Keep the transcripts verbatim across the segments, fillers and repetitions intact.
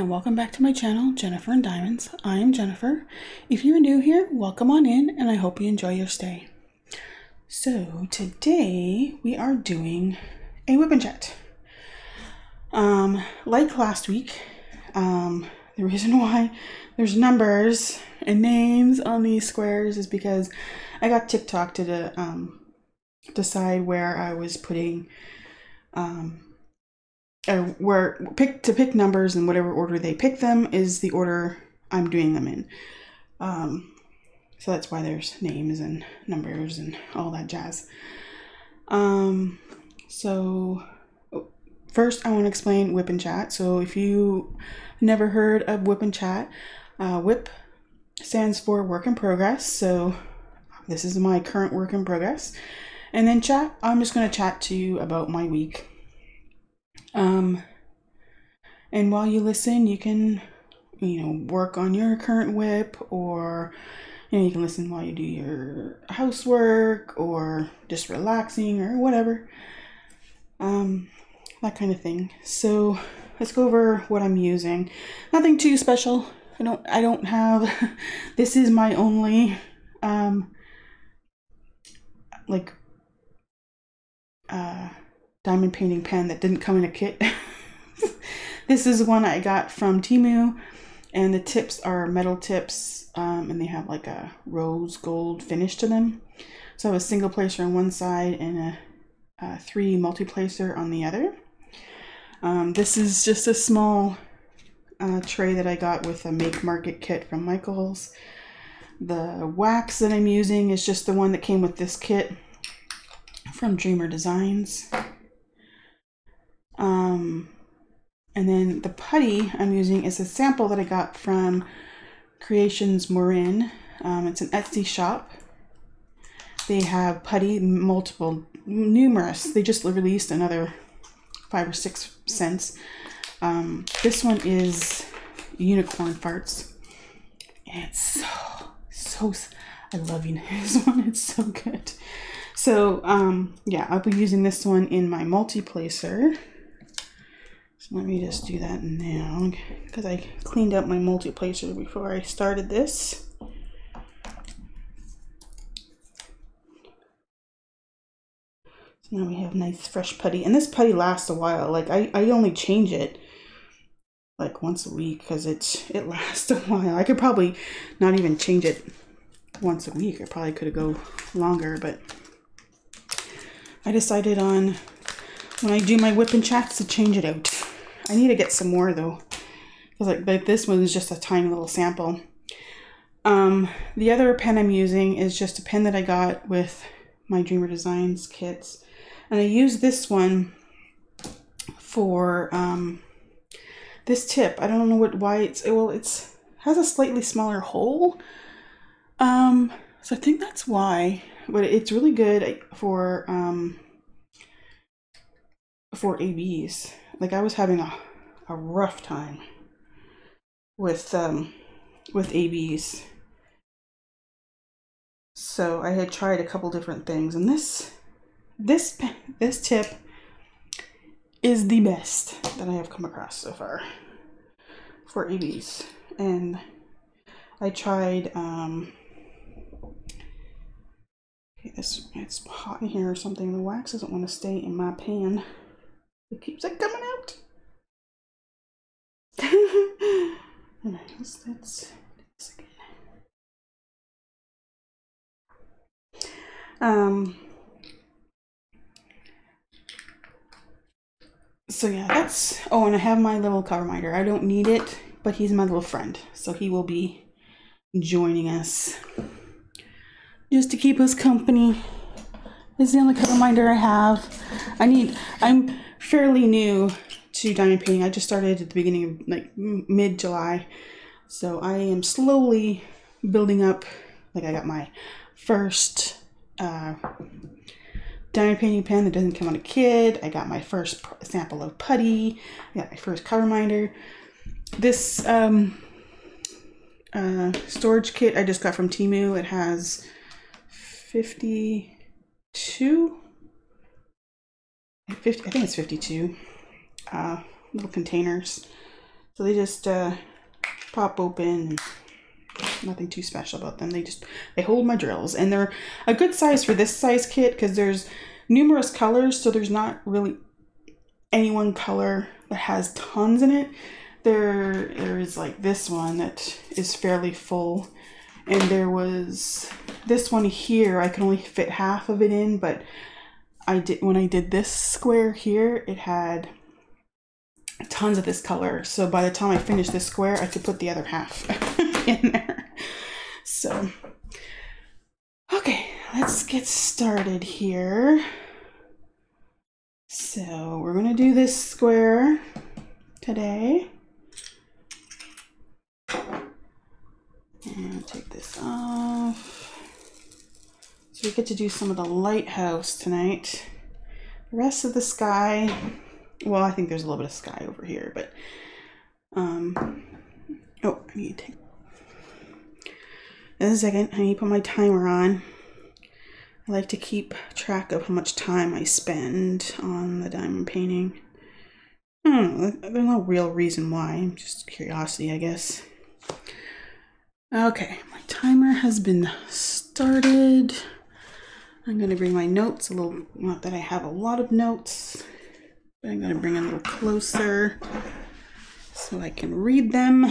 and welcome back to my channel, Jennifer and Diamonds. I am Jennifer. If you're new here, welcome on in, and I hope you enjoy your stay. So today we are doing a whip and chat. Um, like last week, um, the reason why there's numbers and names on these squares is because I got TikTok to the, um, decide where I was putting um, Uh, where pick to pick numbers, and whatever order they pick them is the order I'm doing them in. Um, so that's why there's names and numbers and all that jazz. Um, so first I want to explain whip and chat. So if you never heard of whip and chat, uh, whip stands for work in progress. So this is my current work in progress. And then chat, I'm just going to chat to you about my week. Um, and while you listen, you can, you know, work on your current whip, or, you know, you can listen while you do your housework or just relaxing or whatever, um, that kind of thing. So let's go over what I'm using. Nothing too special. I don't, I don't have, this is my only, um, like, uh, diamond painting pen that didn't come in a kit. This is one I got from Temu, and the tips are metal tips, um, and they have like a rose gold finish to them. So I have a single placer on one side and a, a three multi-placer on the other. Um, this is just a small uh, tray that I got with a make market kit from Michaels. The wax that I'm using is just the one that came with this kit from Dreamer Designs. Um, and then the putty I'm using is a sample that I got from Creations Morin. Um, it's an Etsy shop. They have putty, multiple, numerous. They just released another five or six scents. Um, this one is unicorn farts. And it's so, so, I love you know, this one. It's so good. So, um, yeah, I'll be using this one in my multi-placer. So let me just do that now, because I cleaned up my multi-placer before I started this. So now we have nice fresh putty, and this putty lasts a while. Like I, I only change it like once a week, because it's it lasts a while. I could probably not even change it once a week. I probably could have go longer, but I decided on when I do my whip and chats to change it out. I need to get some more though, because like, like this one is just a tiny little sample. Um, the other pen I'm using is just a pen that I got with my Dreamer Designs kits, and I use this one for um, this tip. I don't know what why it's it, well it's has a slightly smaller hole, um, so I think that's why. But it's really good for um, for A Bs. Like I was having a, a rough time with um with A Bs, so I had tried a couple different things, and this this this tip is the best that I have come across so far for A Bs. And I tried um okay, this it's hot in here or something. The wax doesn't want to stay in my pan. It keeps it coming out. Alright, let's, let's do this again. Um, so yeah, that's... Oh, and I have my little cover minder. I don't need it, but he's my little friend. So he will be joining us just to keep us company. This is the only cover minder I have. I need... I'm... fairly new to diamond painting. I just started at the beginning of like mid-July, so I am slowly building up. Like I got my first uh, diamond painting pen that doesn't come on a kid. I got my first sample of putty. I got my first cover minder. This um, uh, storage kit I just got from Temu. It has fifty-two. fifty, I think it's fifty-two uh, little containers. So they just uh, pop open. Nothing too special about them. They just, they hold my drills, and they're a good size for this size kit because there's numerous colors, so there's not really any one color that has tons in it. There, there is like this one that is fairly full, and there was this one here. I could only fit half of it in, but I did, when I did this square here, it had tons of this color. So by the time I finished this square, I could put the other half in there. So, okay, let's get started here. So we're gonna do this square today. And take this off. So we get to do some of the lighthouse tonight. The rest of the sky, well, I think there's a little bit of sky over here, but um oh, I need to take in a second, I need to put my timer on. I like to keep track of how much time I spend on the diamond painting. I don't know, there's no real reason why, just curiosity, I guess. Okay, my timer has been started. I'm gonna bring my notes a little, not that I have a lot of notes, but I'm gonna bring it a little closer so I can read them.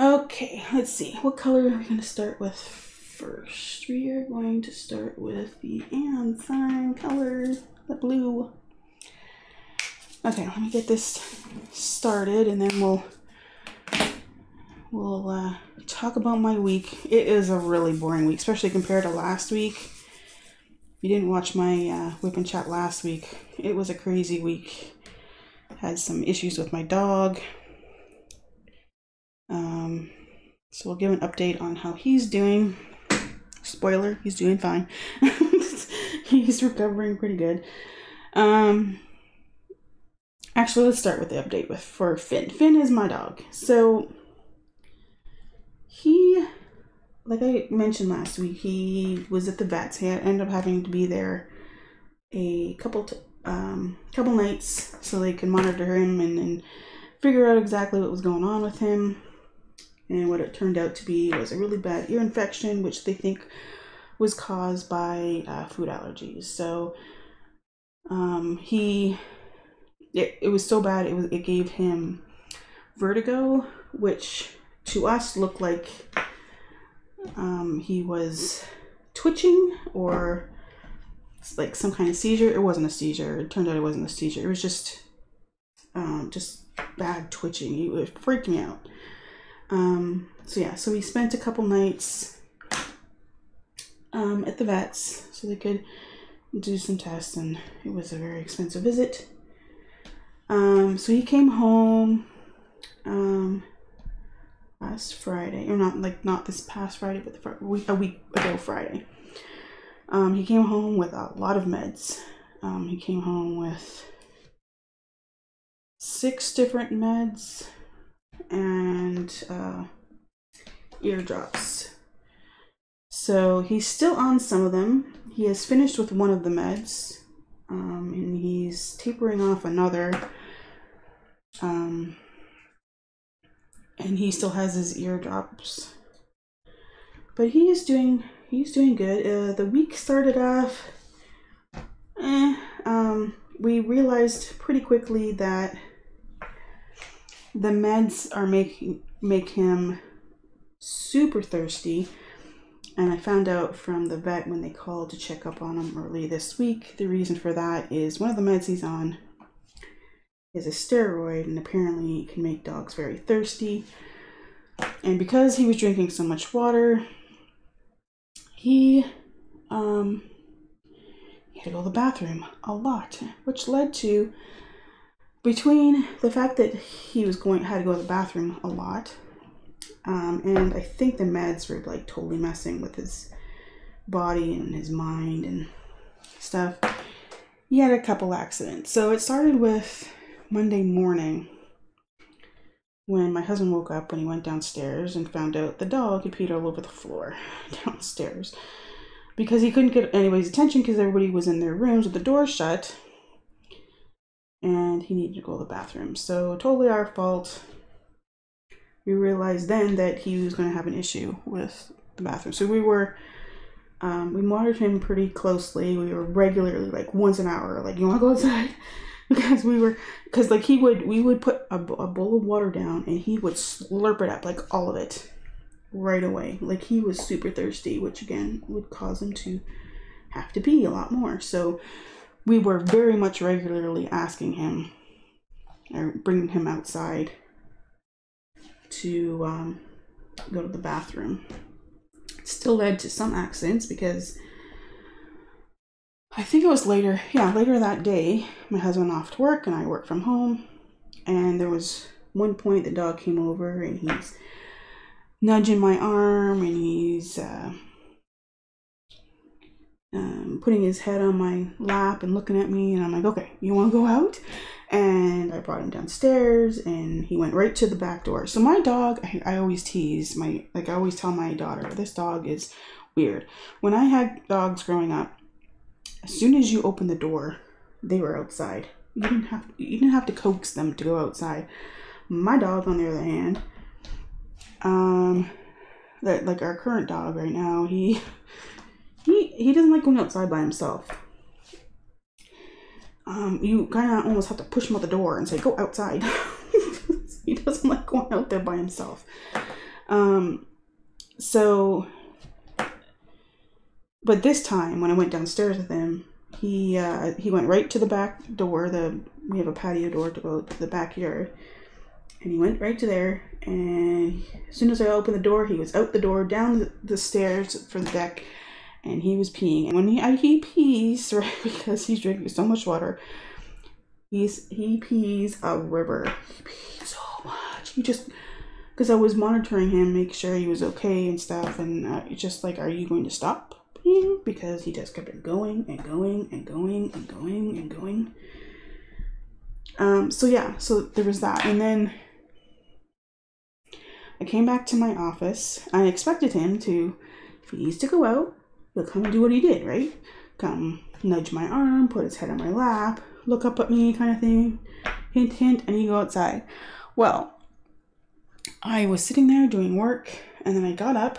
Okay, let's see, what color are we gonna start with first? We are going to start with the and sign color, the blue. Okay, let me get this started, and then we'll We'll uh, talk about my week. It is a really boring week, especially compared to last week. If you didn't watch my uh, whip and chat last week, it was a crazy week. Had some issues with my dog. Um, so we'll give an update on how he's doing. Spoiler, he's doing fine. He's recovering pretty good. Um, actually, let's start with the update with for Fynn. Fynn is my dog. So he, like I mentioned last week, he was at the vets. He ended up having to be there a couple t um couple nights so they could monitor him and, and figure out exactly what was going on with him. And what it turned out to be was a really bad ear infection, which they think was caused by uh, food allergies. So um, he, it, it was so bad it was it gave him vertigo, which to us looked like um, he was twitching or like some kind of seizure. It wasn't a seizure. It turned out it wasn't a seizure. It was just um, just bad twitching. It freaked me out. Um, so yeah, so we spent a couple nights um, at the vets so they could do some tests, and it was a very expensive visit. Um, so he came home um, last Friday, or not like not this past Friday, but the fr week, a week ago Friday. Um, he came home with a lot of meds. Um, he came home with six different meds and uh, ear drops. So he's still on some of them. He has finished with one of the meds, um, and he's tapering off another. Um, And he still has his eardrops, but he is doing he's doing good. Uh, the week started off. Eh, um, we realized pretty quickly that the meds are making make him super thirsty, and I found out from the vet when they called to check up on him early this week. The reason for that is one of the meds he's on is a steroid, and apparently it can make dogs very thirsty. And because he was drinking so much water, he, um, he had to go to the bathroom a lot, which led to, between the fact that he was going had to go to the bathroom a lot, um, and I think the meds were like totally messing with his body and his mind and stuff, he had a couple accidents. So it started with Monday morning when my husband woke up when he went downstairs and found out the dog had peed all over the floor downstairs because he couldn't get anybody's attention because everybody was in their rooms with the door shut. and he needed to go to the bathroom. So totally our fault. We realized then that he was going to have an issue with the bathroom. So we were, um, we monitored him pretty closely. We were regularly, like once an hour, like, you want to go outside? Because we were, because like he would, we would put a, a bowl of water down and he would slurp it up, like all of it, right away. Like he was super thirsty, which again would cause him to have to pee a lot more. So we were very much regularly asking him, or bringing him outside to um, go to the bathroom. Still led to some accidents because I think it was later, yeah, later that day, my husband went off to work and I worked from home, and there was one point the dog came over and he's nudging my arm and he's uh, um, putting his head on my lap and looking at me, and I'm like, okay, you want to go out? And I brought him downstairs and he went right to the back door. So my dog, I, I always tease my, like I always tell my daughter, this dog is weird. When I had dogs growing up, as soon as you open the door, they were outside. You didn't have, you didn't have to coax them to go outside. My dog, on the other hand, um, that like our current dog right now, he, he, he doesn't like going outside by himself. Um, you kind of almost have to push him out the door and say, go outside. He doesn't like going out there by himself. Um, so, but this time when I went downstairs with him, he, uh, he went right to the back door. The, we have a patio door to go to the backyard, and he went right to there. And as soon as I opened the door, he was out the door, down the stairs for the deck. And he was peeing, and when he I, he pees, right, because he's drinking so much water, he's he pees a river. He pees so much. He just, because I was monitoring him, make sure he was okay and stuff, and uh, just like, are you going to stop peeing? Because he just kept going and going and going and going and going. Um. So yeah. So there was that, and then I came back to my office. I expected him to, if he needs to go out, he'll come and do what he did, right? Come nudge my arm, put his head on my lap, look up at me kind of thing, hint, hint, and you go outside. Well, I was sitting there doing work, and then I got up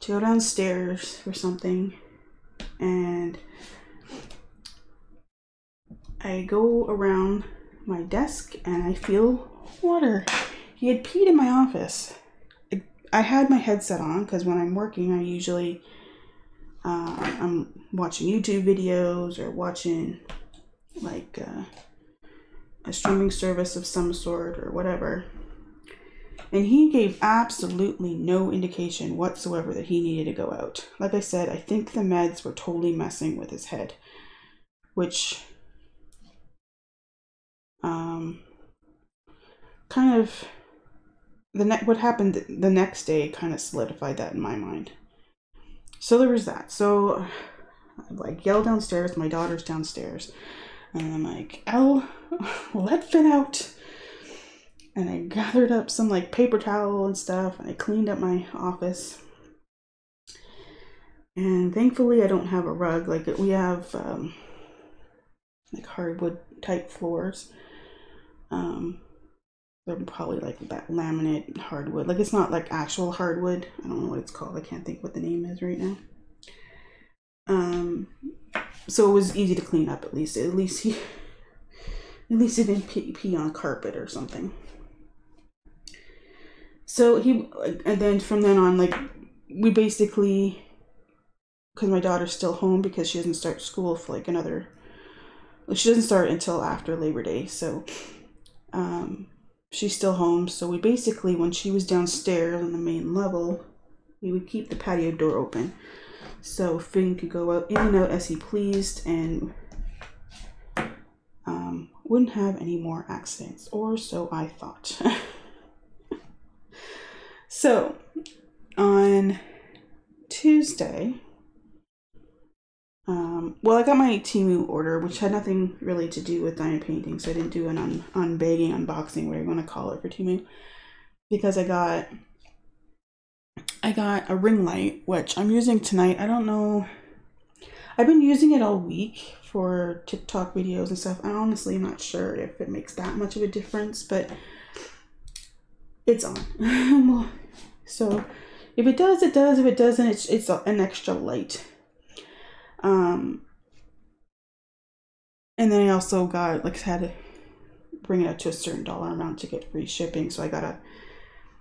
to go downstairs or something, and I go around my desk, and I feel water. He had peed in my office. I had my headset on because when I'm working, I usually uh, I'm watching YouTube videos or watching like uh, a streaming service of some sort or whatever. And he gave absolutely no indication whatsoever that he needed to go out. Like I said, I think the meds were totally messing with his head, which um, kind of. The ne what happened the next day kind of solidified that in my mind. So there was that. So I like yell downstairs, my daughter's downstairs, and I'm like, "Elle, let Fynn out." And I gathered up some like paper towel and stuff, and I cleaned up my office. And thankfully, I don't have a rug. Like we have um, like hardwood type floors. Um. They're probably like that laminate hardwood. Like it's not like actual hardwood. I don't know what it's called. I can't think what the name is right now. Um, so it was easy to clean up at least. At least he, at least he didn't pee, pee on carpet or something. So he, and then from then on, like we basically, because my daughter's still home because she doesn't start school for like another, she doesn't start until after Labor Day. So, um. She's still home, so we basically, when she was downstairs on the main level, we would keep the patio door open so Fynn could go out in and out as he pleased and um, wouldn't have any more accidents, or so I thought. So, on Tuesday, um, well, I got my Temu order, which had nothing really to do with diamond painting, so I didn't do an un unbagging, unboxing, whatever you want to call it, for Temu, because I got I got a ring light, which I'm using tonight. I don't know. I've been using it all week for TikTok videos and stuff. I honestly am not sure if it makes that much of a difference, but it's on. So if it does, it does. If it doesn't, it's, it's an extra light. Um, and then I also got, like I had to bring it up to a certain dollar amount to get free shipping. So I got a,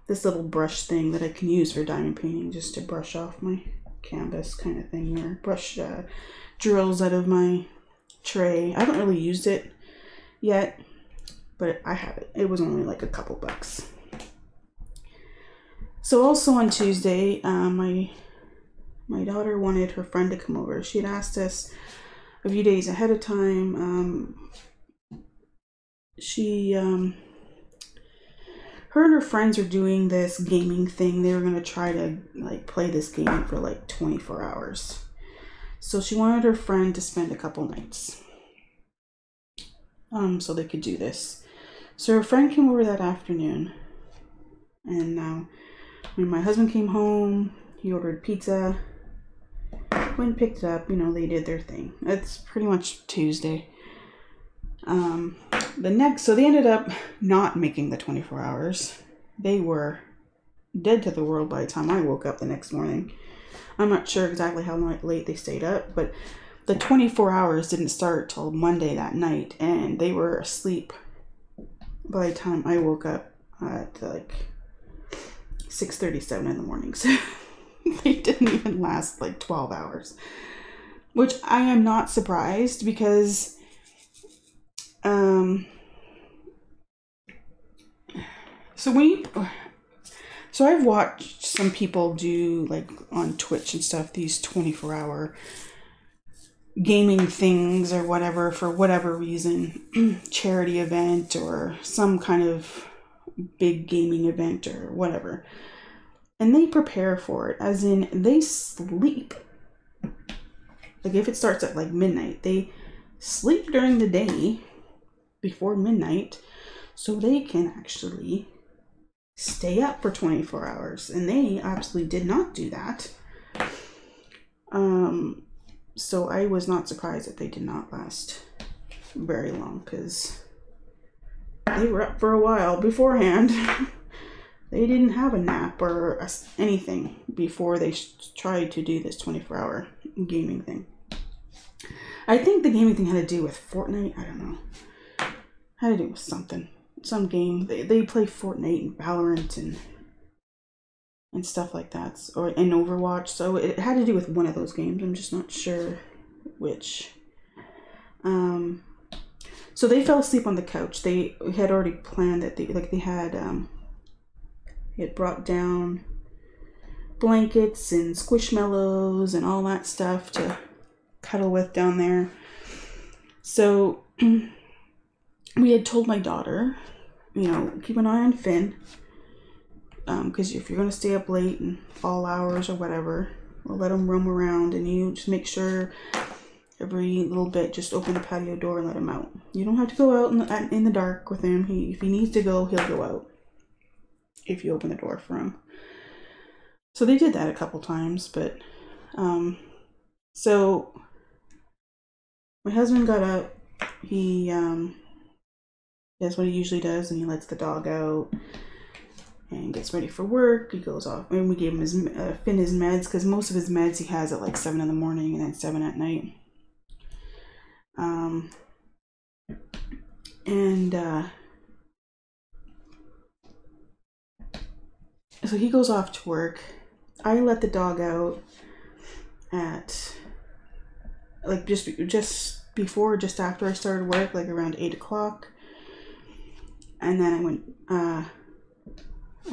this little brush thing that I can use for diamond painting just to brush off my canvas kind of thing, or brush uh, drills out of my tray. I haven't really used it yet, but I have it. It was only like a couple bucks. So also on Tuesday, uh, my my daughter wanted her friend to come over. She had asked us a few days ahead of time. Um, she, um, her and her friends are doing this gaming thing. They were gonna try to like play this game for like twenty-four hours. So she wanted her friend to spend a couple nights, um, so they could do this. So her friend came over that afternoon, and now. Uh, When my husband came home, he ordered pizza, went and picked it up, you know, they did their thing. That's pretty much Tuesday. Um, the next, so they ended up not making the twenty-four hours. They were dead to the world by the time I woke up the next morning. I'm not sure exactly how late they stayed up, but the twenty-four hours didn't start till Monday that night, and they were asleep by the time I woke up at like six thirty-seven in the morning. So they didn't even last like twelve hours, which I am not surprised, because um so we so I've watched some people do, like on Twitch and stuff, these twenty-four hour gaming things or whatever, for whatever reason, charity event or some kind of big gaming event or whatever, and they prepare for it, as in they sleep. Like if it starts at like midnight, they sleep during the day before midnight so they can actually stay up for twenty-four hours, and they absolutely did not do that. Um so I was not surprised that they did not last very long, because they were up for a while beforehand. They didn't have a nap or a, anything before they tried to do this twenty-four hour gaming thing. I think the gaming thing had to do with Fortnite. I don't know. Had to do with something. Some game. They, they play Fortnite and Valorant and and stuff like that. Or in Overwatch. So it had to do with one of those games. I'm just not sure which. Um... So they fell asleep on the couch. They had already planned that they, like they had, um, they had brought down blankets and squishmallows and all that stuff to cuddle with down there. So we had told my daughter, you know, keep an eye on Fynn, um, because if you're gonna stay up late and all hours or whatever, we'll let him roam around, and you just make sure every little bit, just open the patio door and let him out. You don't have to go out in the, in the dark with him. He, if he needs to go, he'll go out if you open the door for him. So they did that a couple times, but um, so my husband got up. He um, does what he usually does, and he lets the dog out and gets ready for work. He goes off, and we gave him his uh, Fynn his meds, because most of his meds he has at like seven in the morning and then seven at night. Um, and, uh, so he goes off to work. I let the dog out at, like, just, just before, just after I started work, like around eight o'clock. And then I went, uh,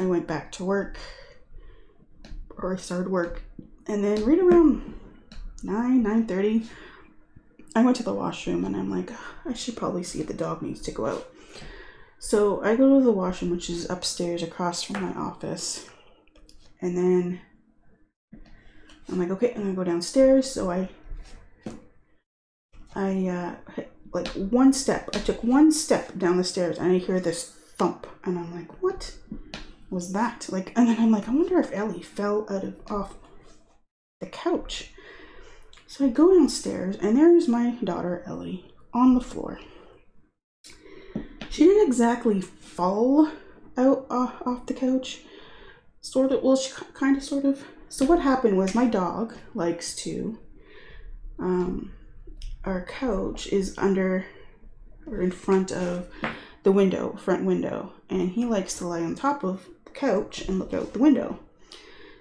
I went back to work, or I started work. And then right around nine, nine thirty, I went to the washroom, and I'm like, oh, I should probably see if the dog needs to go out. So I go to the washroom, which is upstairs across from my office. And then I'm like, okay, I'm gonna go downstairs. So I, I uh, like one step, I took one step down the stairs, and I hear this thump, and I'm like, what was that? Like, and then I'm like, I wonder if Ellie fell out of off the couch. So I go downstairs and there's my daughter Ellie on the floor. She didn't exactly fall out uh, off the couch, sort of, well, she kind of, sort of. So what happened was my dog likes to, um, our couch is under or in front of the window, front window, and he likes to lie on top of the couch and look out the window.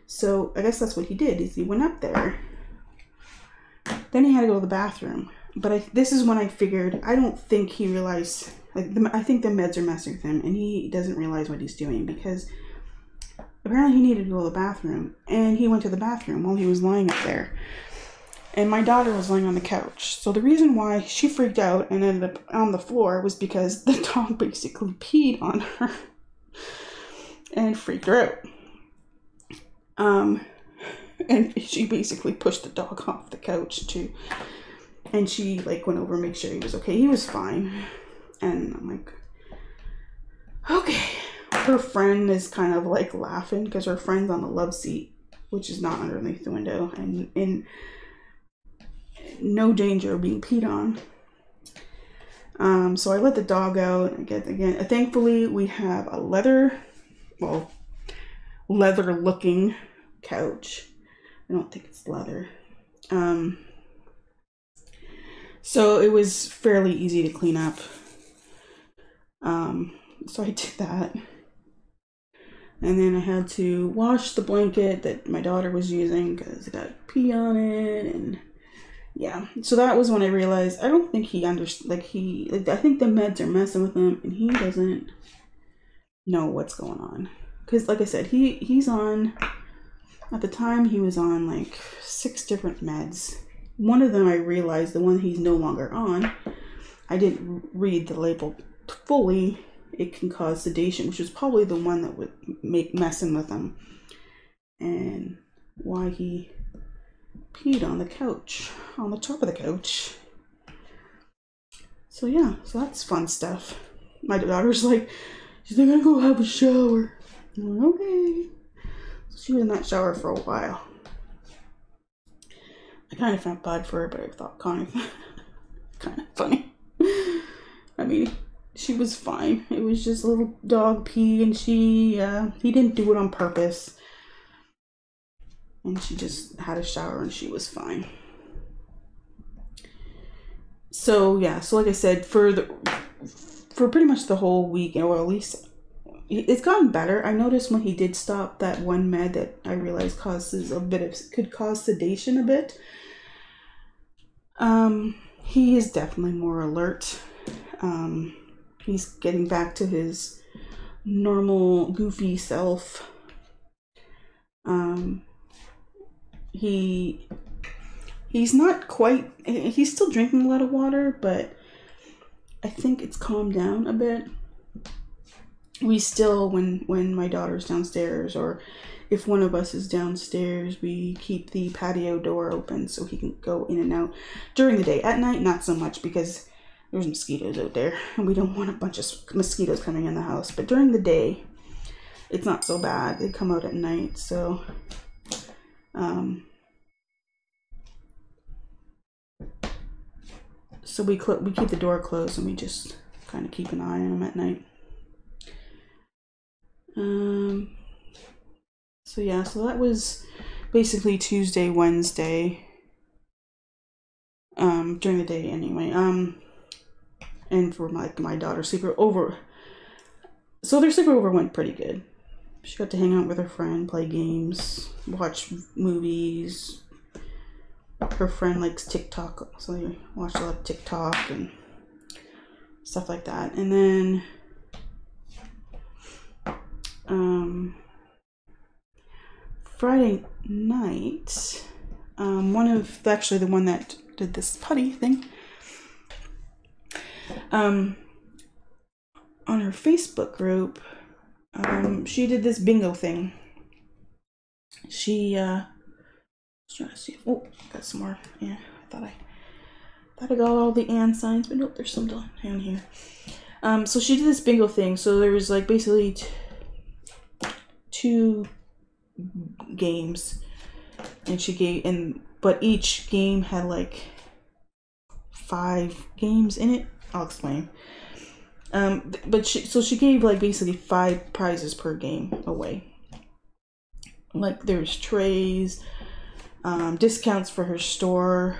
So I guess that's what he did, is he went up there. Then he had to go to the bathroom. But I, this is when I figured, I don't think he realized, like, the, I think the meds are messing with him and he doesn't realize what he's doing, because apparently he needed to go to the bathroom and he went to the bathroom while he was lying up there. And my daughter was lying on the couch. So the reason why she freaked out and ended up on the floor was because the dog basically peed on her and freaked her out. Um, and she basically pushed the dog off the couch too. And she like went over and made sure he was okay. He was fine. And I'm like, okay. Her friend is kind of like laughing because her friend's on the love seat, which is not underneath the window, and in no danger of being peed on. Um, so I let the dog out. I guess, again, uh, thankfully we have a leather, well, leather looking couch. I don't think it's leather. Um, so it was fairly easy to clean up. Um, so I did that. And then I had to wash the blanket that my daughter was using because it got pee on it, and yeah, so that was when I realized I don't think he understood. Like he, like I think the meds are messing with him, and he doesn't know what's going on. Cause like I said, he he's on. At the time, he was on like six different meds. One of them I realized, the one he's no longer on, I didn't read the label fully. It can cause sedation, which was probably the one that would make messing with him, and why he peed on the couch, on the top of the couch. So yeah, so that's fun stuff. My daughter's like, she's like, I'm gonna go have a shower. I'm like, okay. So she was in that shower for a while. I kind of felt bad for her, but I thought kind of, kind of funny. I mean, she was fine. It was just a little dog pee, and she, uh, he didn't do it on purpose. And she just had a shower and she was fine. So yeah, so like I said, for the for pretty much the whole week, or at least it's gotten better. I noticed when he did stop that one med that I realized causes a bit of could cause sedation a bit. Um, he is definitely more alert. Um, he's getting back to his normal goofy self. Um. He, he's not quite, he's still drinking a lot of water, but I think it's calmed down a bit. We still, when, when my daughter's downstairs, or if one of us is downstairs, we keep the patio door open so he can go in and out during the day. At night, not so much, because there's mosquitoes out there and we don't want a bunch of mosquitoes coming in the house. But during the day, it's not so bad. They come out at night, so... Um, so we cl- we keep the door closed and we just kind of keep an eye on him at night. Um, so yeah, so that was basically Tuesday, Wednesday, um, during the day anyway, um, and for my, my daughter's sleepover. So their sleepover went pretty good. She got to hang out with her friend, play games, watch movies. Her friend likes TikTok, so they watched a lot of TikTok and stuff like that. And then, um, Friday night, um, one of, actually the one that did this putty thing, um, on her Facebook group, Um, she did this bingo thing. She, uh, was trying to see. Oh, got some more. Yeah, I thought I, thought I got all the and signs, but nope, there's some down here. Um, so she did this bingo thing. So there was like basically t two games, and she gave, and but each game had like five games in it. I'll explain. Um, but she, so she gave like basically five prizes per game away. Like there's trays, um, discounts for her store.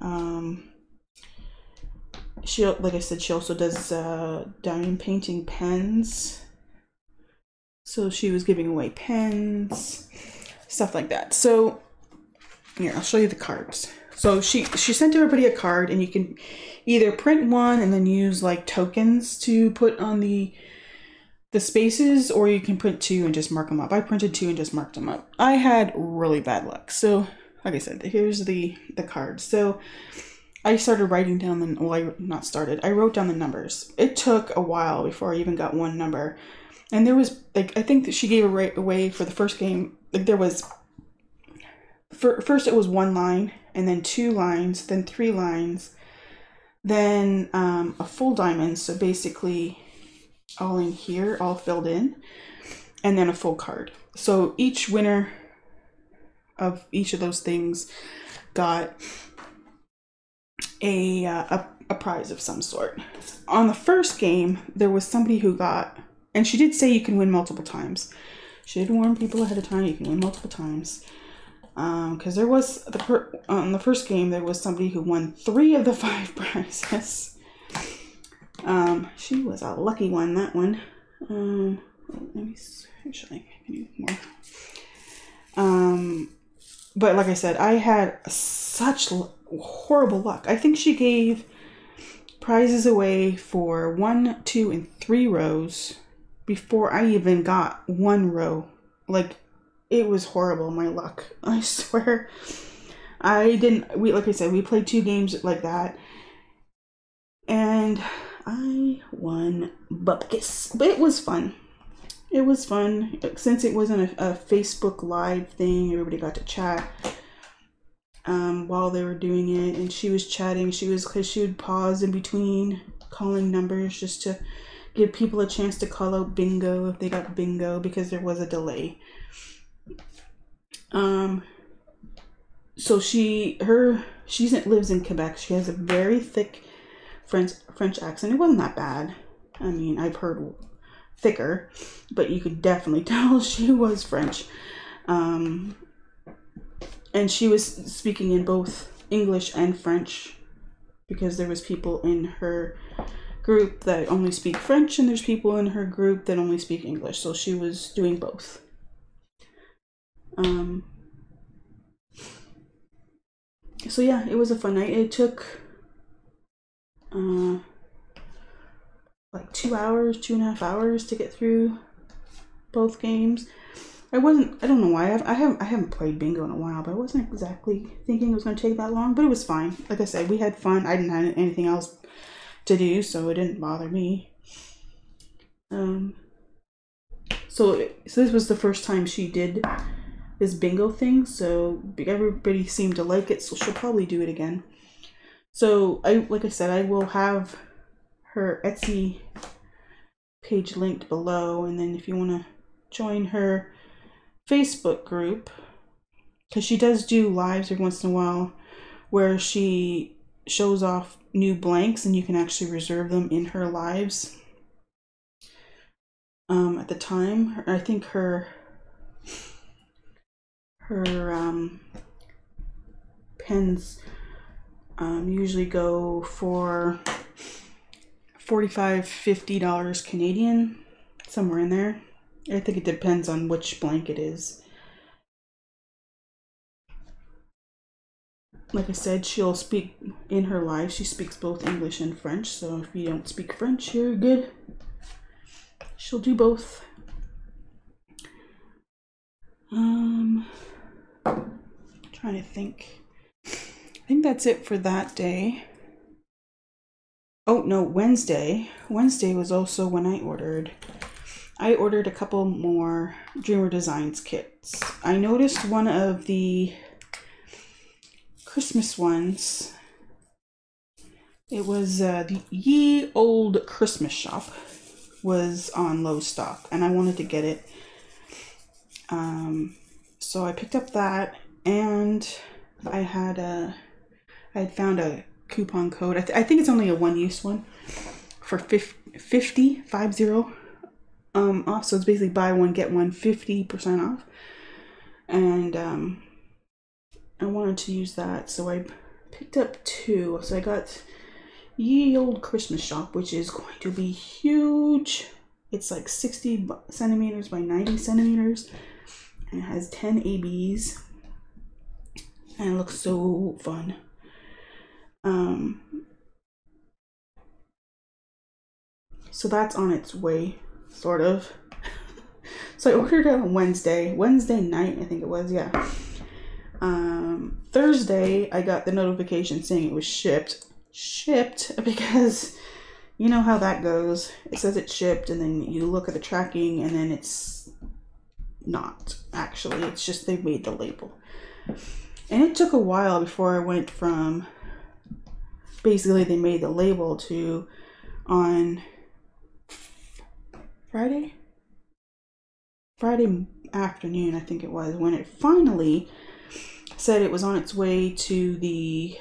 Um, she, like I said, she also does uh, diamond painting pens. So she was giving away pens, stuff like that. So here, I'll show you the cards. So she, she sent everybody a card, and you can either print one and then use like tokens to put on the the spaces, or you can print two and just mark them up. I printed two and just marked them up. I had really bad luck. So like I said, here's the, the card. So I started writing down the, well, I not started, I wrote down the numbers. It took a while before I even got one number. And there was, like, I think that she gave away for the first game, like there was, for, first it was one line, and then two lines, then three lines, then um, a full diamond, so basically all in here, all filled in, and then a full card. So each winner of each of those things got a, uh, a, a prize of some sort. On the first game, there was somebody who got, and she did say you can win multiple times. She did warn people ahead of time you can win multiple times. Um, because there was, the per on the first game, there was somebody who won three of the five prizes. Um, she was a lucky one, that one. Um, let me see, actually, I can do more. Um, but like I said, I had such horrible luck. I think she gave prizes away for one, two, and three rows before I even got one row. Like, it was horrible, my luck, I swear. I didn't, we, like I said, we played two games like that, and I won bupkis, but it was fun. It was fun. Since it wasn't a, a Facebook Live thing, everybody got to chat um, while they were doing it, and she was chatting, she was, because she would pause in between calling numbers just to give people a chance to call out bingo if they got bingo, because there was a delay. Um, so she, her, she lives in Quebec. She has a very thick French, French accent. It wasn't that bad. I mean, I've heard thicker, but you could definitely tell she was French. Um, and she was speaking in both English and French, because there was people in her group that only speak French, and there's people in her group that only speak English. So she was doing both. Um, so yeah, it was a fun night. It took, uh, like two hours, two and a half hours to get through both games. I wasn't, I don't know why, I've, I haven't, I haven't played bingo in a while, but I wasn't exactly thinking it was going to take that long, but it was fine. Like I said, we had fun. I didn't have anything else to do, so it didn't bother me. Um, so, so this was the first time she did this bingo thing, so everybody seemed to like it, so she'll probably do it again. So I, like I said, I will have her Etsy page linked below, and then if you want to join her Facebook group, because she does do lives every once in a while where she shows off new blanks, and you can actually reserve them in her lives. Um, at the time, I think her her um, pens um, usually go for forty-five, fifty dollars Canadian, somewhere in there. I think it depends on which blank it is. Like I said, she'll speak in her life. She speaks both English and French, so if you don't speak French, you're good. She'll do both. Um... Trying to think. I think that's it for that day. Oh no, Wednesday. Wednesday was also when I ordered. I ordered a couple more Dreamer Designs kits. I noticed one of the Christmas ones. It was uh, the Ye Old Christmas Shop was on low stock, and I wanted to get it. Um, so I picked up that. And I had a, I had found a coupon code. I, th I think it's only a one-use one for fifty, fifty, five zero, um, off. So it's basically buy one, get one, fifty percent off. And um, I wanted to use that. So I picked up two. So I got Ye Old Christmas Shop, which is going to be huge. It's like sixty centimeters by ninety centimeters. And it has ten A Bs. And it looks so fun. Um, so that's on its way, sort of. So I ordered it on Wednesday. Wednesday night, I think it was, yeah. Um, Thursday, I got the notification saying it was shipped. Shipped, because you know how that goes. It says it shipped, and then you look at the tracking, and then it's not, actually. It's just they made the label. And it took a while before I went from... Basically, they made the label to on Friday? Friday afternoon, I think it was, when it finally said it was on its way to the,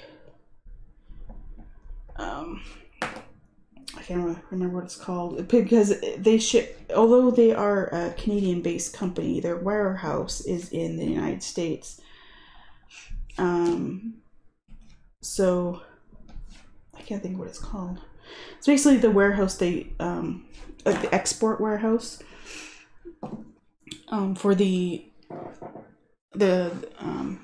um, I can't remember what it's called, because they ship, although they are a Canadian-based company, their warehouse is in the United States. Um, so... I can't think of what it's called. It's basically the warehouse they, um, like the export warehouse, um, for the, the, um,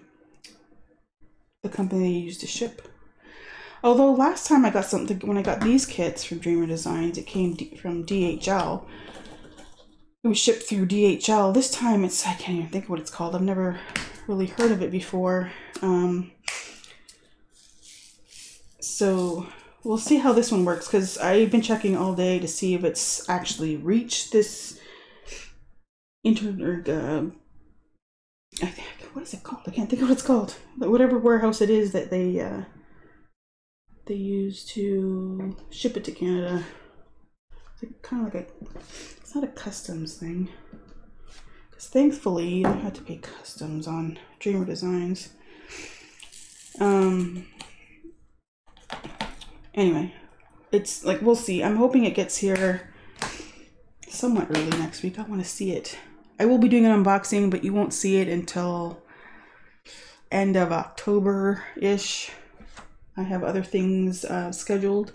the company they use to ship. Although last time I got something, when I got these kits from Dreamer Designs, it came d from D H L. It was shipped through D H L. This time it's, I can't even think of what it's called. I've never really heard of it before. Um, So we'll see how this one works, because I've been checking all day to see if it's actually reached this inter. Uh, I think, what is it called? I can't think of what it's called. But whatever warehouse it is that they uh, they use to ship it to Canada. It's kind of like a. It's not a customs thing, because thankfully you don't have to pay customs on Dreamer Designs. Um. Anyway, it's like, we'll see. I'm hoping it gets here somewhat early next week. I want to see it. I will be doing an unboxing, but you won't see it until end of October-ish. I have other things uh, scheduled,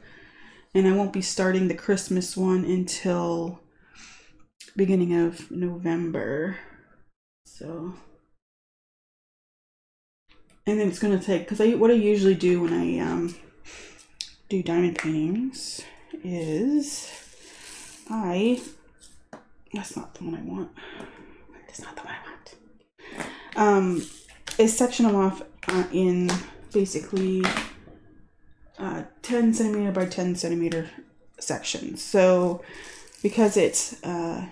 and I won't be starting the Christmas one until beginning of November. So... And then it's going to take, because I, what I usually do when I um, do diamond paintings is I, that's not the one I want. That's not the one I want. Um, is section them off uh, in basically uh, ten centimeter by ten centimeter sections. So because it's uh,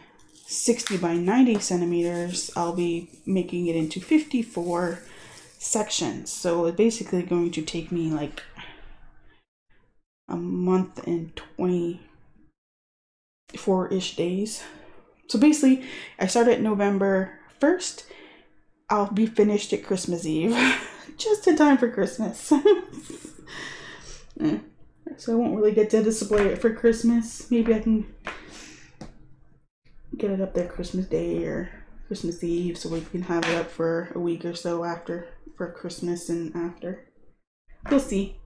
sixty by ninety centimeters, I'll be making it into fifty-four sections. So it's basically going to take me like a month and twenty-four-ish days. So basically, I started November first. I'll be finished at Christmas Eve. Just in time for Christmas. So I won't really get to display it for Christmas. Maybe I can get it up there Christmas Day or Christmas Eve, so we can have it up for a week or so after, for Christmas and after. We'll see.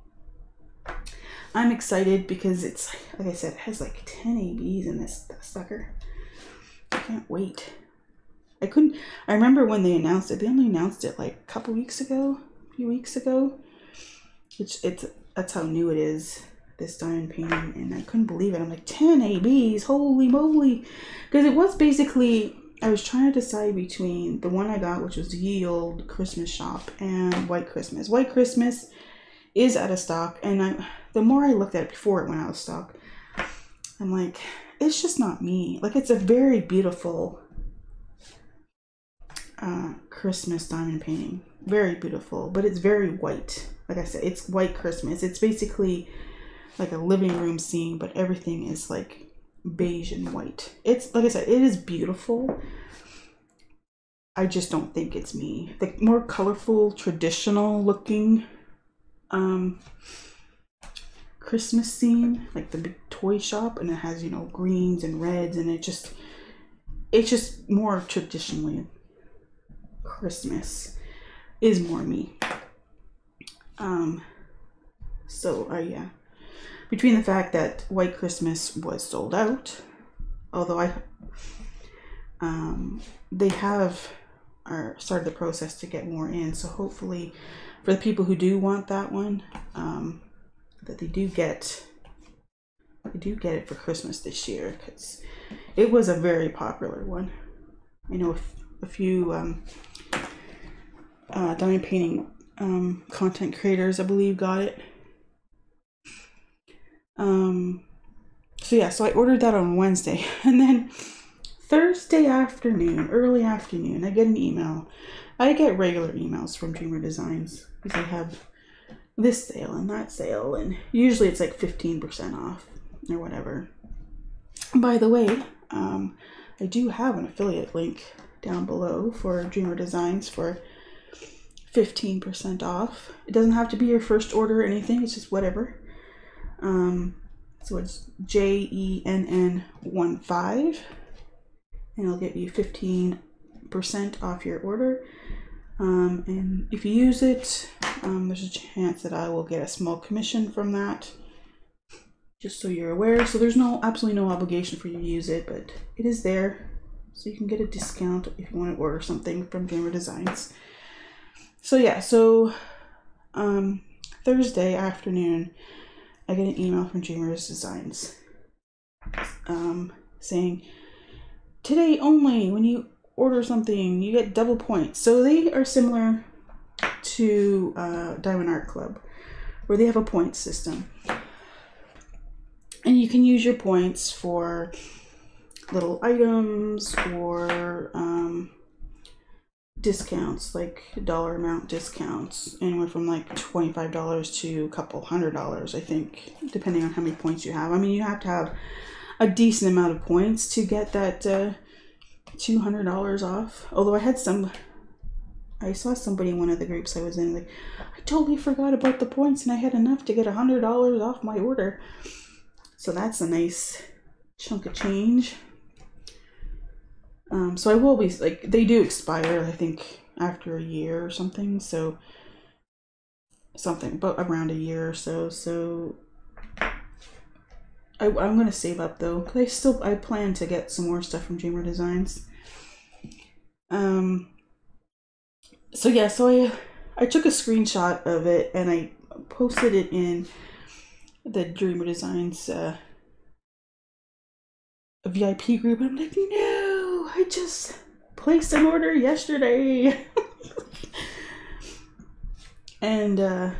I'm excited because it's, like I said, it has like ten A Bs in this sucker. I can't wait. I couldn't, I remember when they announced it, they only announced it like a couple weeks ago, a few weeks ago. It's, it's, that's how new it is, this diamond painting, and I couldn't believe it. I'm like, ten A Bs, holy moly. Because it was basically, I was trying to decide between the one I got, which was the Ye Olde Christmas Shop, and White Christmas. White Christmas is out of stock, and I, the more I looked at it before it went out of stock, I'm like, it's just not me. Like, it's a very beautiful uh, Christmas diamond painting. Very beautiful, but it's very white. Like I said, it's White Christmas. It's basically like a living room scene, but everything is like beige and white. It's, like I said, it is beautiful, I just don't think it's me. The more colorful, traditional looking um, Christmas scene, like the big toy shop, and it has, you know, greens and reds, and it just, it's just more traditionally Christmas is more me. Um, so, uh, yeah. Between the fact that White Christmas was sold out, although I, um, they have or started the process to get more in, so hopefully for the people who do want that one, um, that they do get, they do get it for Christmas this year, because it was a very popular one. I know a few um, uh, diamond painting um, content creators, I believe, got it. Um, so yeah, so I ordered that on Wednesday, and then Thursday afternoon, early afternoon, I get an email. I get regular emails from Dreamer Designs because they have this sale and that sale, and usually it's like fifteen percent off or whatever. By the way, um, I do have an affiliate link down below for Dreamer Designs for fifteen percent off. It doesn't have to be your first order or anything, it's just whatever. Um, so it's J E N N one five, and it'll get you fifteen percent off your order. Um, and if you use it, um, there's a chance that I will get a small commission from that, just so you're aware. So there's no, absolutely no obligation for you to use it, but it is there, so you can get a discount if you want to order something from Dreamer Designs. So yeah, so um, Thursday afternoon, I get an email from Dreamer Designs um, saying, today only, when you order something, you get double points. So they are similar to uh, Diamond Art Club, where they have a point system. And you can use your points for little items or um, discounts, like dollar amount discounts, anywhere from like twenty-five dollars to a couple hundred dollars, I think, depending on how many points you have. I mean, you have to have a decent amount of points to get that uh, two hundred dollars off. Although I had some, I saw somebody in one of the groups I was in, like, I totally forgot about the points and I had enough to get one hundred dollars off my order. So that's a nice chunk of change. Um, so I will be, like, they do expire, I think, after a year or something. So something, but around a year or so. So I, I'm going to save up, though, because I still, I plan to get some more stuff from Dreamer Designs. Um, so yeah, so I, I took a screenshot of it and I posted it in the Dreamer Designs uh, V I P group. I'm like, no, I just placed an order yesterday. And uh,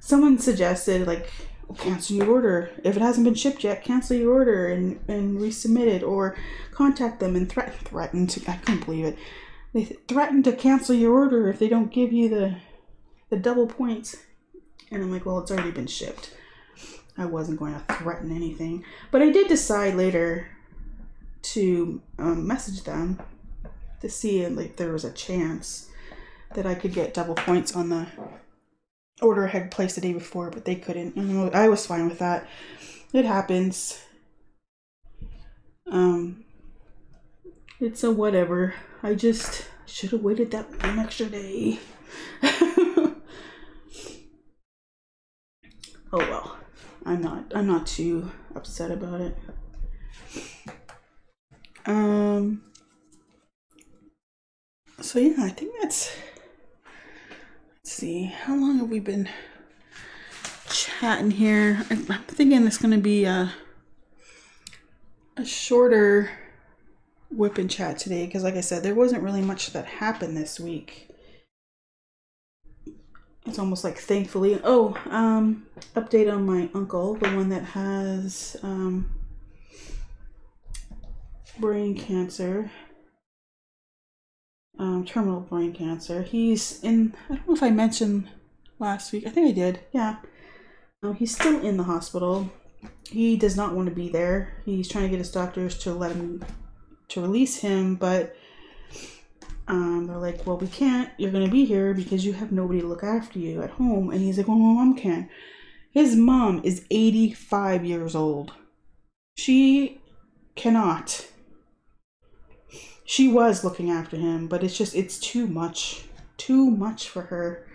someone suggested, like, well, cancel your order. If it hasn't been shipped yet, cancel your order and, and resubmit it, or contact them and threaten, threaten to, I couldn't believe it. They th threatened to cancel your order if they don't give you the, the double points. And I'm like, well, it's already been shipped. I wasn't going to threaten anything. But I did decide later to um, message them to see if, like, there was a chance that I could get double points on the order I had placed the day before, but they couldn't. And I was fine with that. It happens. Um, it's a whatever. I just should have waited that one extra day. Oh well, I'm not, I'm not too upset about it. Um, so yeah, I think that's, let's see, how long have we been chatting here? I'm thinking it's going to be a, a shorter whip and chat today, because like I said, there wasn't really much that happened this week. It's almost like, thankfully. Oh, um, update on my uncle, the one that has um, brain cancer, um, terminal brain cancer. He's in, I don't know if I mentioned last week. I think I did, yeah. Um, he's still in the hospital. He does not want to be there. He's trying to get his doctors to let him, to release him, but Um, they're like, well, we can't. You're going to be here because you have nobody to look after you at home. And he's like, well, my mom can. His mom is eighty-five years old. She cannot. She was looking after him, but it's just, it's too much. Too much for her.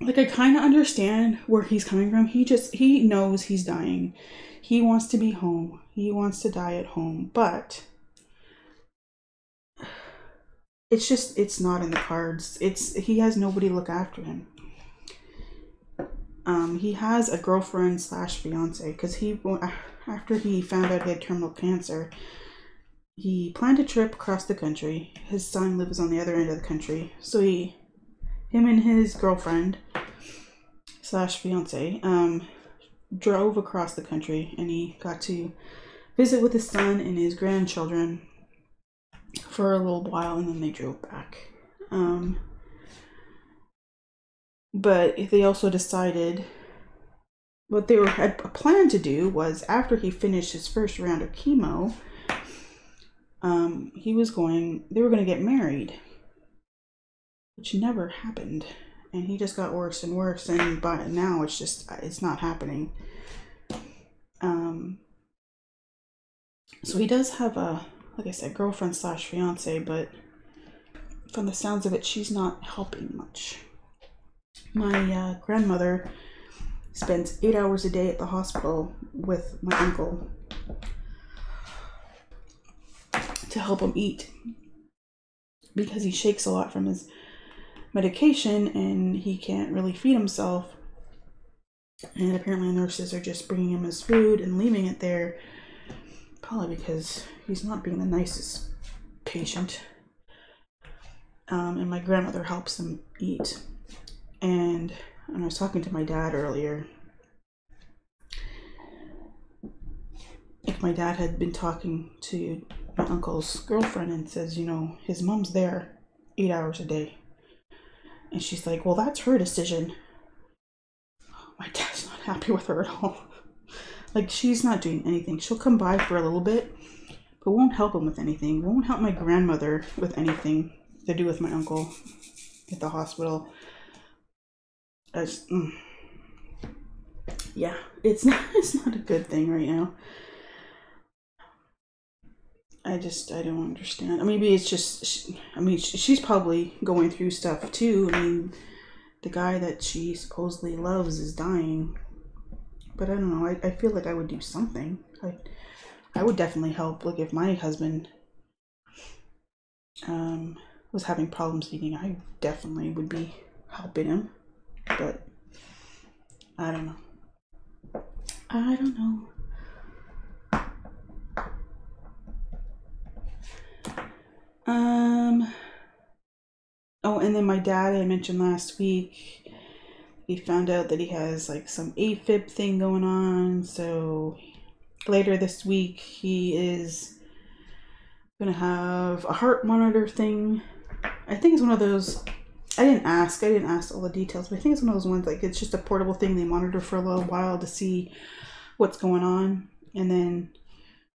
Like, I kind of understand where he's coming from. He just, he knows he's dying. He wants to be home. He wants to die at home. But it's just, it's not in the cards. It's, he has nobody look after him. Um, he has a girlfriend slash fiance because he, after he found out he had terminal cancer, he planned a trip across the country. His son lives on the other end of the country. So he, him and his girlfriend slash fiance, um, drove across the country, and he got to visit with his son and his grandchildren for a little while, and then they drove back. Um, but they also decided what they were, had a plan to do was after he finished his first round of chemo, um, he was going, they were going to get married, which never happened. And he just got worse and worse, and by now it's just, it's not happening. Um, so he does have a, like I said, girlfriend slash fiance, but from the sounds of it, she's not helping much. My uh, grandmother spends eight hours a day at the hospital with my uncle to help him eat because he shakes a lot from his medication and he can't really feed himself, and apparently nurses are just bringing him his food and leaving it there, probably because he's not being the nicest patient. Um, and my grandmother helps him eat. And, and I was talking to my dad earlier, like my dad had been talking to my uncle's girlfriend and says, you know, his mom's there eight hours a day. And she's like, well, that's her decision. My dad's not happy with her at all. Like, she's not doing anything. She'll come by for a little bit, but won't help him with anything. Won't help my grandmother with anything to do with my uncle at the hospital. As, mm. Yeah, it's not, it's not a good thing right now. I just, I don't understand. I mean, maybe it's just, she, I mean, she's probably going through stuff too. I mean, the guy that she supposedly loves is dying. But I don't know, I, I feel like I would do something. I, I would definitely help. Like, if my husband um, was having problems eating, I definitely would be helping him. But I don't know. I don't know. Um, oh, and then my dad, I mentioned last week, he found out that he has like some AFib thing going on. So later this week, he is going to have a heart monitor thing. I think it's one of those, I didn't ask, I didn't ask all the details, but I think it's one of those ones, like it's just a portable thing. They monitor for a little while to see what's going on. And then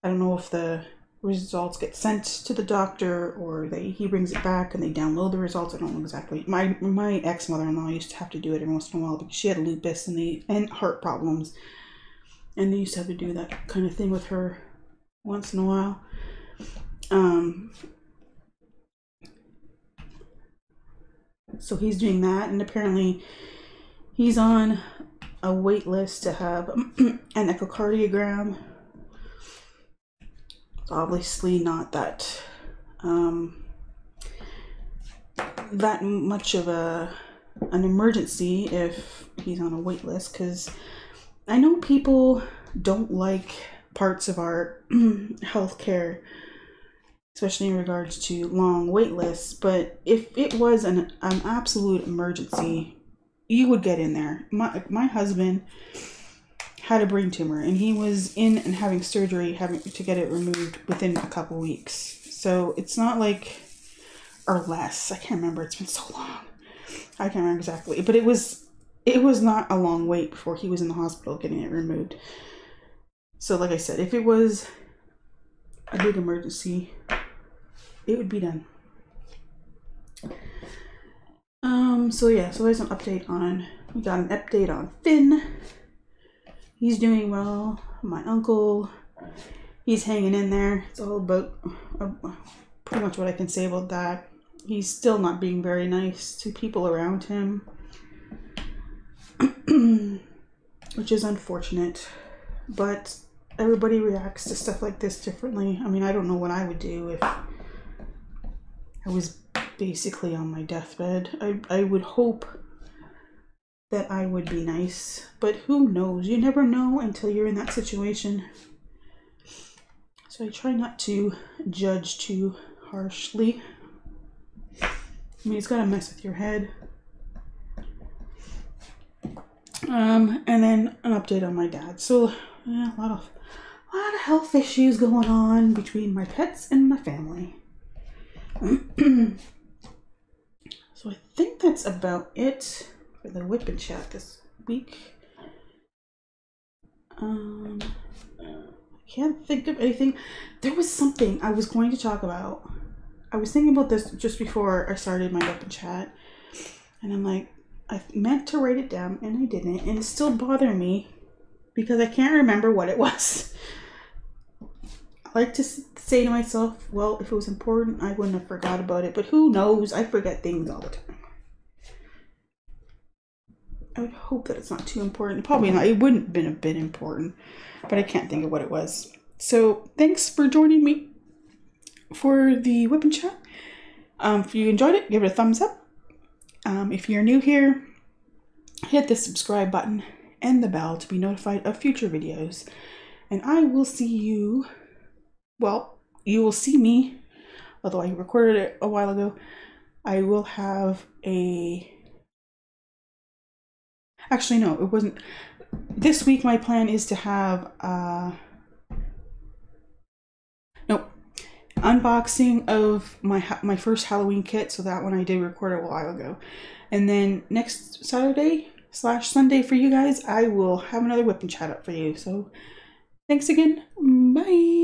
I don't know if the results get sent to the doctor or they he brings it back and they download the results. I don't know exactly. My my ex-mother-in-law used to have to do it every once in a while because she had lupus and they and heart problems. And they used to have to do that kind of thing with her once in a while. Um so he's doing that, and apparently he's on a wait list to have an echocardiogram. Obviously not that um, that much of a an emergency if he's on a wait list, because I know people don't like parts of our healthcare, especially in regards to long wait lists. But if it was an an absolute emergency, you would get in there. My my husband had a brain tumor, and he was in and having surgery having to get it removed within a couple weeks. So it's not like, or less, I can't remember, it's been so long, I can't remember exactly, but it was it was not a long wait before he was in the hospital getting it removed. So like I said, if it was a big emergency, it would be done. Um, so yeah, so there's an update on, we got an update on Fynn. He's doing well. My uncle, he's hanging in there. It's all about uh, pretty much what I can say about that. He's still not being very nice to people around him, which is unfortunate, but everybody reacts to stuff like this differently. I mean, I don't know what I would do if I was basically on my deathbed. I, I would hope that I would be nice, but who knows? You never know until you're in that situation. So I try not to judge too harshly. I mean, it's gotta mess with your head. Um, and then an update on my dad. So yeah, a lot of a lot of health issues going on between my pets and my family. So I think that's about it for the whip and chat this week. Um, I can't think of anything. There was something I was going to talk about. I was thinking about this just before I started my whip and chat, and I'm like, I meant to write it down and I didn't, and it's still bothering me because I can't remember what it was. I like to say to myself, well, if it was important, I wouldn't have forgot about it, but who knows? I forget things all the time. I would hope that it's not too important. Probably not. It wouldn't have been a bit important, but I can't think of what it was. So thanks for joining me for the whip and chat. Um, if you enjoyed it, give it a thumbs up. Um, if you're new here, hit the subscribe button and the bell to be notified of future videos. And I will see you, well, you will see me, although I recorded it a while ago. I will have a, actually no, it wasn't, this week my plan is to have a, nope, unboxing of my my first Halloween kit, so that one I did record a while ago. And then next Saturday slash Sunday for you guys, I will have another whip and chat up for you. So thanks again. Bye.